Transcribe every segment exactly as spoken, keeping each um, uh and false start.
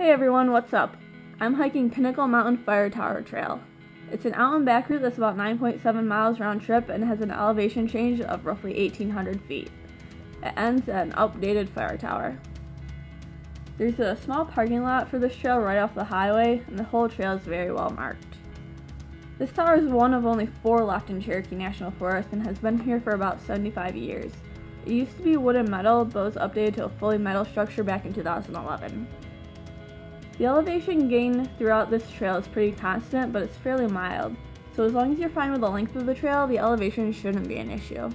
Hey everyone, what's up? I'm hiking Pinnacle Mountain Fire Tower Trail. It's an out and back route that's about nine point seven miles round trip and has an elevation change of roughly eighteen hundred feet. It ends at an updated fire tower. There's a small parking lot for this trail right off the highway, and the whole trail is very well marked. This tower is one of only four left in Cherokee National Forest and has been here for about seventy-five years. It used to be wood and metal, but was updated to a fully metal structure back in two thousand eleven. The elevation gain throughout this trail is pretty constant, but it's fairly mild, so as long as you're fine with the length of the trail, the elevation shouldn't be an issue.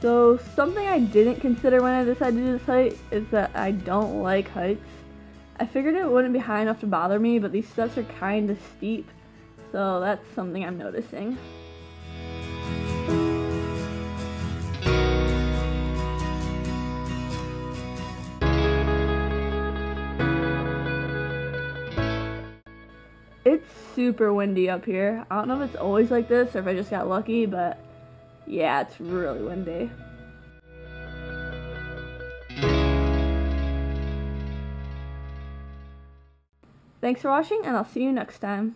So something I didn't consider when I decided to do this hike is that I don't like hikes. I figured it wouldn't be high enough to bother me, but these steps are kinda steep, so that's something I'm noticing. It's super windy up here. I don't know if it's always like this or if I just got lucky, but yeah, it's really windy. Thanks for watching, and I'll see you next time.